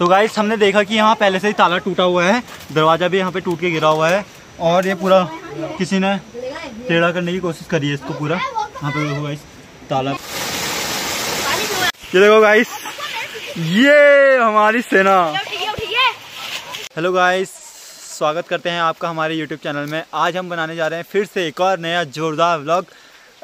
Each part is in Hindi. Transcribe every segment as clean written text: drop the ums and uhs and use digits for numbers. तो गाइस हमने देखा कि यहाँ पहले से ही ताला टूटा हुआ है, दरवाज़ा भी यहाँ पे टूट के गिरा हुआ है और ये पूरा किसी ने टेढ़ा करने की कोशिश करी है इसको पूरा। यहाँ पे देखो गाइस ताला, ये देखो गाइस ये हमारी सेना। हेलो गाइस, स्वागत करते हैं आपका हमारे यूट्यूब चैनल में। आज हम बनाने जा रहे हैं फिर से एक और नया जोरदार व्लॉग,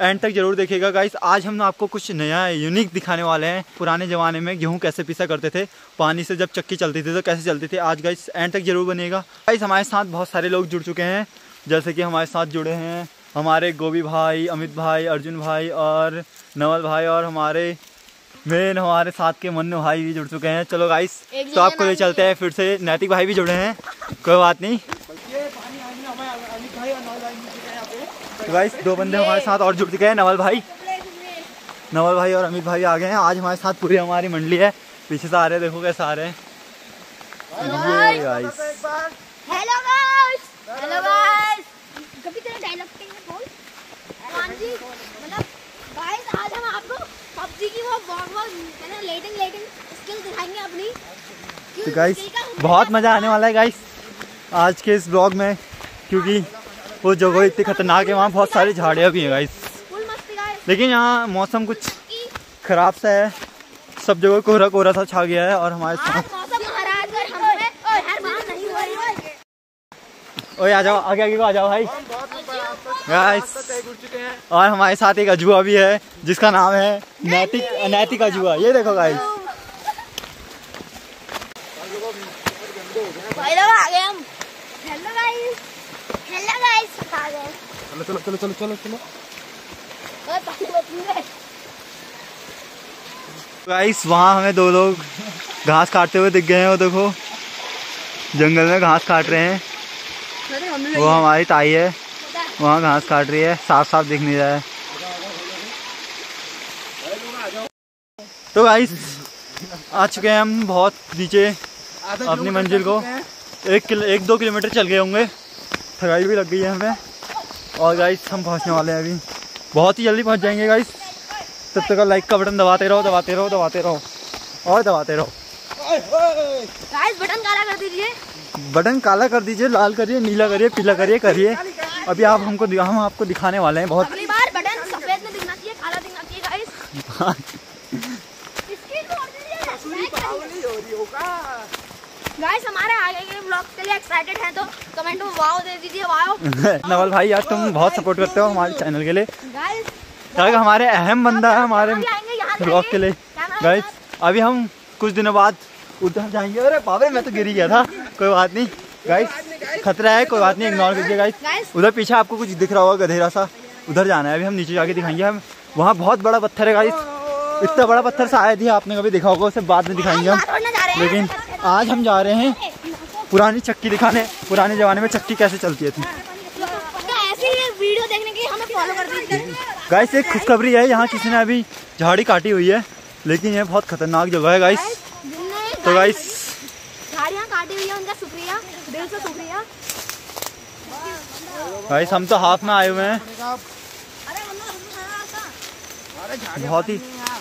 एंड तक जरूर देखिएगा गाइस। आज हम आपको कुछ नया यूनिक दिखाने वाले हैं। पुराने ज़माने में गेहूं कैसे पीसा करते थे, पानी से जब चक्की चलती थी तो कैसे चलती थी। आज गाइस एंड तक जरूर बनिएगा। गाइस हमारे साथ बहुत सारे लोग जुड़ चुके हैं, जैसे कि हमारे साथ जुड़े हैं हमारे गोभी भाई, अमित भाई, अर्जुन भाई और नवल भाई, और हमारे मेन हमारे साथ के मन्नू भाई भी जुड़ चुके हैं। चलो गाइस तो आपको ले चलते हैं फिर से। नैतिक भाई भी जुड़े हैं, कोई बात नहीं। तो गाइस दो बंदे हमारे साथ और जुड़ चुके हैं, नवल भाई और अमित भाई आ गए हैं। आज हमारे साथ पूरी हमारी मंडली है, पीछे से आ रहे हैं, देखो कैसे आ रहे हैं। ये guys hello guys, hello guys, कभी तेरा डायलॉग पे बोल मान जी। मतलब गाइस आज हम आपको PUBG की वो बहुत है ना लेटेस्ट स्किल दिखाएंगे अपनी। तो गाइस बहुत मजा आने वाला है गाइस आज के इस ब्लॉग में, क्योंकि वो जगह इतनी खतरनाक है, वहाँ बहुत सारी झाड़ियाँ भी हैं गाइस। लेकिन यहाँ मौसम कुछ खराब सा है, सब जगह कोहरा कोहरा सा छा गया है। और हमारे साथ ओए आ जाओ, आगे आगे को आ जाओ भाई गाइस। और हमारे साथ एक अजूबा भी है जिसका नाम है नैतिक अजूबा। ये देखो गाइस चलो चलो चलो चलो चलो गाइस। वहाँ हमें दो लोग घास काटते हुए दिख गए हैं, वो देखो जंगल में घास काट रहे हैं। वो हमारी ताई है, वहाँ घास काट रही है, साफ साफ दिख नहीं रहा है। तो गाइस आ चुके हैं हम बहुत नीचे अपनी मंजिल को, 1-2 किलोमीटर चल गए होंगे, थकाई भी लग गई है हमें। और गाइस हम पहुंचने वाले हैं अभी, बहुत ही जल्दी पहुंच जाएंगे गाइस। तब तक लाइक का बटन दबाते रहो। गाइस बटन काला कर दीजिए, लाल करिए, नीला करिए, पीला करिए। अभी आप हमको हम आपको दिखाने वाले हैं बहुत। अगली बार बटन सफेद में दिखना चाहिए, काला दिखना चाहिए गाइस। गाइस हमारे आगे के ब्लॉग के लिए एक्साइटेड हैं तो कमेंट में वाओ दे दीजिए, वाओ। नवल भाई यार तुम बहुत सपोर्ट करते हो हमारे चैनल के लिए गाइस, क्योंकि हमारे अहम बंदा है हमारे ब्लॉग के लिए गाइस। अभी हम कुछ दिनों बाद उधर जाएंगे। अरे बाबे मैं तो गिर गया था, कोई बात नहीं गाइस, खतरा है, कोई बात नहीं, इग्नोर कीजिए गाइस। उधर पीछे आपको कुछ दिख रहा होगा गधेरा सा, उधर जाना है अभी, हम नीचे जाके दिखाएंगे। हम वहाँ बहुत बड़ा पत्थर है गाइस, इतना बड़ा पत्थर शायद ही आपने कभी देखा होगा, उसे बाद में दिखाएंगे हम। लेकिन आज हम जा रहे हैं पुरानी चक्की दिखाने, पुराने जमाने में चक्की कैसे चलती थी। ऐसे ही वीडियो देखने के लिए हमें फॉलो कर दीजिए गाइस। एक खुशखबरी है, यहाँ किसी ने अभी झाड़ी काटी हुई है, लेकिन ये बहुत खतरनाक जगह है गाइस। तो गाइस झाड़ियाँ काटी हुई है, उनका शुक्रिया, दिल से शुक्रिया गाइस। हम तो हाफ में आए हुए हैं,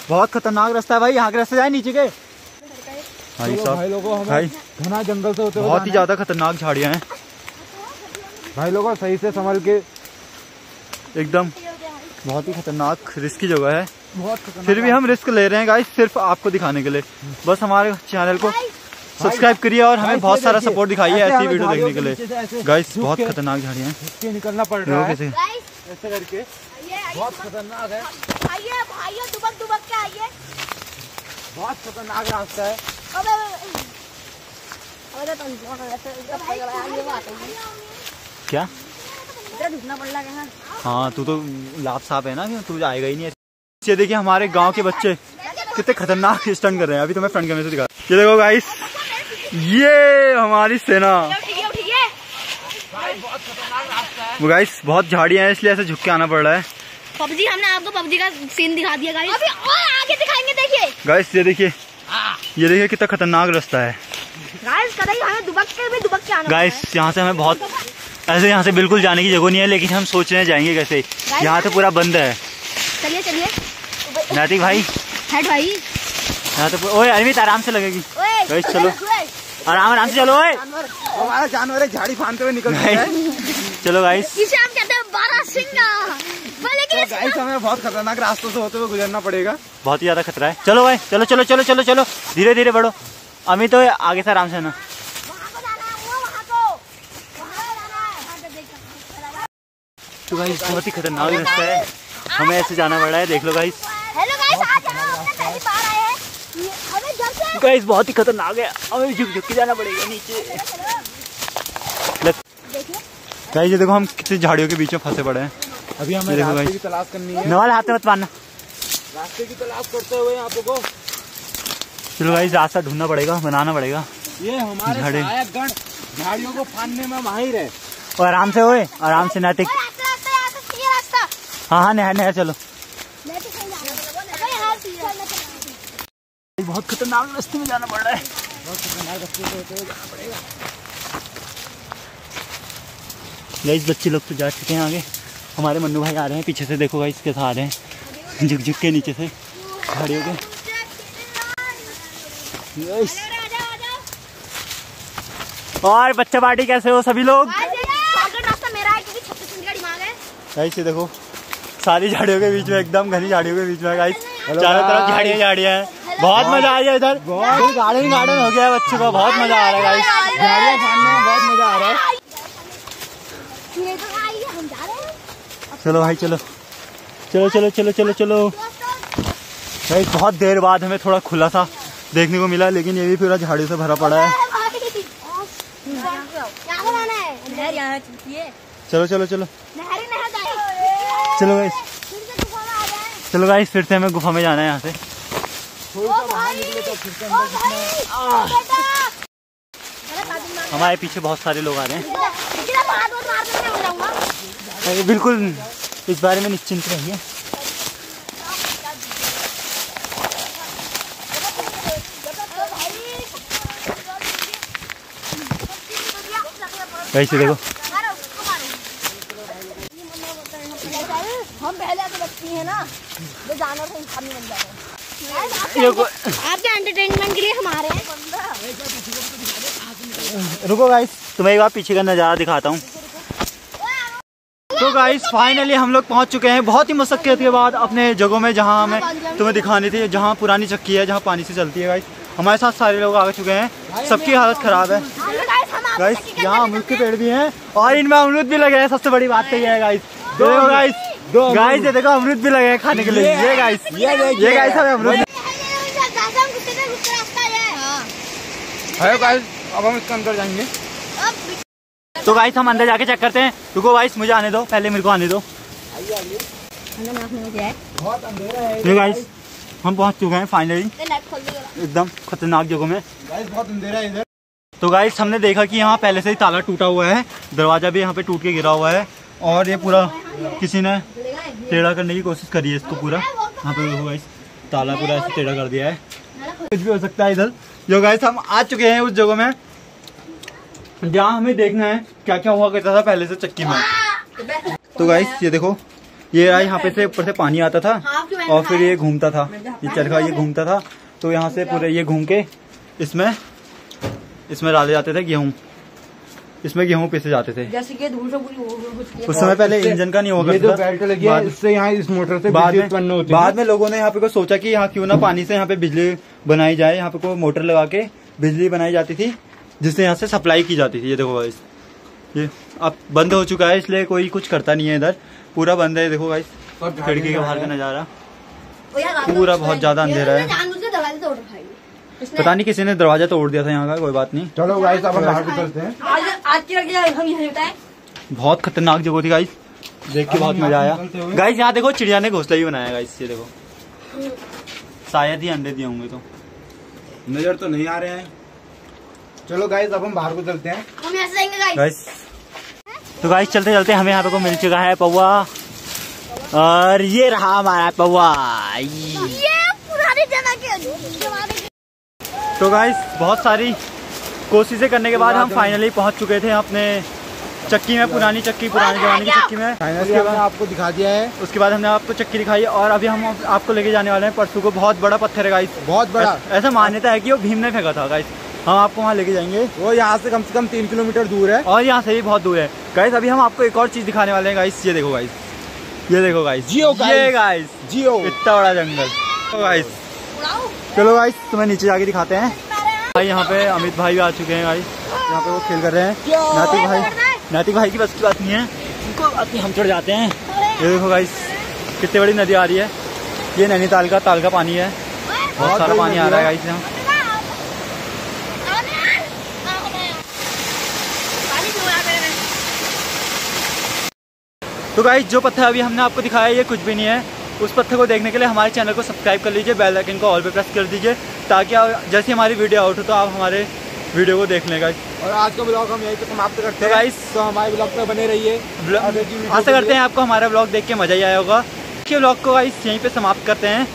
बहुत खतरनाक रास्ता है भाई, यहाँ के रास्ते जाए नीचे के। भाई लोगों हमें घना जंगल से होते हुए बहुत ही ज्यादा खतरनाक झाड़ियाँ हैं भाई लोगों, सही से संभल के, एकदम बहुत ही खतरनाक रिस्की जगह है, फिर भी हम रिस्क ले रहे हैं गाइस सिर्फ आपको दिखाने के लिए। बस हमारे चैनल को सब्सक्राइब करिए और हमें बहुत सारा सपोर्ट दिखाइए ऐसी वीडियो देखने के लिए गाइस। बहुत खतरनाक झाड़ियाँ हैं, निकलना पड़ रहा है ऐसे करके, बहुत खतरनाक है, बहुत खतरनाक रास्ता है। क्या हाँ तू तो लाभ साफ है ना, तू आएगा ही नहीं। ये देखिए हमारे गांव के बच्चे कितने खतरनाक स्टंट कर रहे हैं, अभी तो मैं फ्रंट कैमरे से दिखा। ये देखो गाइस ये हमारी सेना। वो गाइस बहुत झाड़ियाँ हैं इसलिए ऐसे झुक के आना पड़ रहा है। पबजी हमने आपको पबजी का सीन दिखा दिया गाइस, अभी और आगे दिखाएंगे। देखिए गाइस ये देखिए कितना खतरनाक रास्ता है गाइस, हमें दुबक के आना गाइस। यहाँ से हमें बहुत ऐसे, यहाँ से बिल्कुल जाने की जगह नहीं है, लेकिन हम सोच रहे हैं जाएंगे कैसे, यहाँ तो पूरा बंद है। चलिए नैतिक भाई, हेड भाई हाँ तो ओए अरविंद आराम से लगेगी। चलो आराम आराम से चलो। ओए हमारा जानवर है झाड़ी फांदते हुए निकल रहा है। चलो गाइस इसे हम कहते हैं बारहसिंगा। लेकिन गाइस हमें बहुत खतरनाक रास्तों से होते हुए गुजरना पड़ेगा, बहुत ही ज्यादा खतरा है। चलो भाई चलो चलो चलो चलो चलो धीरे धीरे बढ़ो। अमित तो आगे से आराम से ना। तो गाइस बहुत ही खतरनाक रास्ता है, हमें ऐसे जाना पड़ रहा है। देख लो गाइस। हेलो गाइस आज हम पहली बार आए हैं। हमें जब से गाइस बहुत ही खतरनाक है, हमें झुक झुक के जाना पड़ेगा नीचे। देखिए गाइस ये देखो हम कितनी झाड़ियों के बीच में फंसे पड़े हैं। अभी हमें रास्ते की तलाश करनी है। नवाल हाथ में मत मारना, रास्ते की तलाश करते हुए आप लोगों को। चलो गाइस रास्ता ढूंढना पड़ेगा, बनाना पड़ेगा। ये हमारे सहायक गण झाड़ियों को फाड़ने में माहिर है। और आराम से ओए आराम से नैतिक। हाँ हाँ नहर नहर चलो। बहुत खतरनाक रास्ते में जाना पड़ रहा है, बहुत खतरनाक रास्ते में जाना पड़ेगा। गाइस बच्चे लोग तो जा चुके हैं आगे, हमारे मन्नू भाई आ रहे हैं पीछे से। देखो गाइस कैसे आ रहे हैं झुक झुक के नीचे से झाड़ियों के। और बच्चा पार्टी कैसे हो सभी लोग? गाइस ये देखो सारी झाड़ियों के बीच में, एकदम घनी झाड़ियों के बीच में गाइस, चारों तरफ झाड़ियाँ झाड़ियाँ हैं। बहुत मजा आ रहा है इधर, गार्डन गार्डन हो गया है बच्चों का। बहुत मजा आ रहा है गाइस, झाड़ियाँ फाड़ने में बहुत मजा आ रहा है। चलो भाई चलो चलो चलो चलो चलो चलो। गाइस बहुत देर बाद हमें थोड़ा खुला सा देखने को मिला, लेकिन ये भी पूरा झाड़ियों से भरा पड़ा है। चलो चलो चलो चलो गाइस फिर से हमें गुफा में जाना है यहाँ से। हमारे पीछे बहुत सारे लोग आ रहे हैं। बिल्कुल इस बारे में निश्चिंत रहिए। गाइस देखो हम पहले तो बच्ची है ना, जो जानवर है इंसान बन जाते हैं। आपके एंटरटेनमेंट के लिए हमारे हैं। रुको गाइस तुम्हें एक बार पीछे का नज़ारा दिखाता हूँ। तो गाइस फाइनली हम लोग पहुँच चुके हैं बहुत ही मशक्क़त के बाद अपने जगहों में, जहाँ हमें तुम्हें दिखानी थी, जहाँ पुरानी चक्की है, जहाँ पानी से चलती है। गाइस हमारे साथ सारे लोग आ चुके हैं, सबकी हालत ख़राब है। गाइस यहाँ अमरूद के पेड़ भी हैं और इनमें अमरूद भी लगे हैं, सबसे बड़ी बात तो यह है। गाइस देखो गाइस ये देखो अमरूद भी लगे हैं खाने के लिए। ये गाइस हमें अमरूद। अब हम इसके अंदर जाएंगे। तो गाइस हम अंदर जाके चेक करते हैं। रुको गाइस मुझे आने दो, पहले मेरे को आने दो। तो गाइस हम पहुंच चुके हैं फाइनली एकदम खतरनाक जगह में। बहुत अंधेरा है इधर। तो गाइस हमने देखा कि यहाँ पहले से ही ताला टूटा हुआ है, दरवाजा भी यहाँ पे टूट के गिरा हुआ है, और ये पूरा किसी ने टेढ़ा करने की कोशिश करी है इसको। पूरा यहाँ पे ताला पूरा ऐसे टेढ़ा कर दिया है, कुछ भी हो सकता है इधर। जो गाइस हम आ चुके हैं उस जगह में जहाँ हमें देखना है क्या क्या हुआ करता था पहले से चक्की में। तो गाइस ये देखो ये रहा, यहाँ पे से ऊपर से पानी आता था और फिर ये घूमता था, ये चरखा ये घूमता था। तो यहाँ से पूरे ये घूम के इसमें डाले जाते थे गेहूँ, इसमें गेहूँ पीसे जाते थे। जैसे कि धूल से उस समय पहले इंजन का नहीं होगा, इस मोटर से बाद में लोगों ने यहाँ पे को सोचा कि यहाँ क्यों ना पानी से यहाँ पे बिजली बनाई जाए। यहाँ पे को मोटर लगा के बिजली बनाई जाती थी, जिससे यहाँ से सप्लाई की जाती थी। ये देखो गाइस ये अब बंद हो चुका है, इसलिए कोई कुछ करता नहीं है इधर, पूरा बंद है। देखो गाइस खिड़की के बाहर का नजारा पूरा बहुत ज्यादा अंधेरा है। पता नहीं किसी ने दरवाजा तोड़ दिया था यहाँ का, कोई बात नहीं। चलो गाइस अब हम बाहर निकलते हैं। आज की रात बहुत खतरनाक जगह थी गाइस, देख के बहुत मजा आया। गाइस यहाँ देखो चिड़िया ने घोंसला भी बनाया गाइस, ये देखो शायद ही अंडे दिए होंगे, तो नजर तो नहीं आ रहे हैं। चलो गाइस अब हम बाहर को चलते हैं गाइस। तो गाइस चलते चलते हमें यहाँ पे मिल चुका है पौवा, और ये रहा हमारा पौवा। तो गाइस बहुत सारी कोशिशें करने के बाद हम फाइनली पहुंच चुके थे अपने चक्की में, पुरानी चक्की, पुराने जमाने की चक्की में। उसके बाद आपको दिखा दिया है, उसके बाद हमने आपको चक्की दिखाई और अभी हम आपको लेके जाने वाले हैं परसू को। बहुत बड़ा पत्थर है गाइस, बहुत बड़ा। ऐसा मान्यता है कि वो भीम ने फेंका था गाइस। हम आपको वहाँ लेके जाएंगे, वो यहाँ से कम 3 किलोमीटर दूर है और यहाँ से भी बहुत दूर है गाइस। अभी हम आपको एक और चीज दिखाने वाले हैं गाइस, ये देखो गाइस, ये देखो गाइस, जियो गाइस, जियो, इतना बड़ा जंगल गाइस। चलो गाइस तुम्हें नीचे जाके दिखाते हैं भाई। यहाँ पे अमित भाई भी आ चुके हैं गाइस, यहाँ पे वो खेल कर रहे हैं। नातिक भाई की बस की बात नहीं है, उनको बात नहीं, हम चढ़ जाते हैं। ये देखो गाइस कितनी बड़ी नदी आ रही है, ये नैनीताल का ताल का पानी है, बहुत सारा पानी आ रहा है गाइस यहाँ। तो गाइस जो पत्थर अभी हमने आपको दिखाया ये कुछ भी नहीं है। उस पत्थर को देखने के लिए हमारे चैनल को सब्सक्राइब कर लीजिए, बेल आइकन को ऑल पे प्रेस कर दीजिए, ताकि जैसे हमारी वीडियो आउट हो तो आप हमारे वीडियो को देख लें गाइस। और आज का ब्लॉग हम यहीं पे समाप्त करते हैं गाइस, तो हमारे ब्लॉग पे बने रहिए। आशा करते हैं आपको हमारा ब्लॉग देख के मजा ही आया होगा। के ब्लॉग को गाइस यहीं पे समाप्त करते हैं।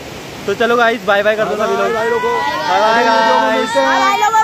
तो चलो गाइस बाय बाय कर दो सभी लोग।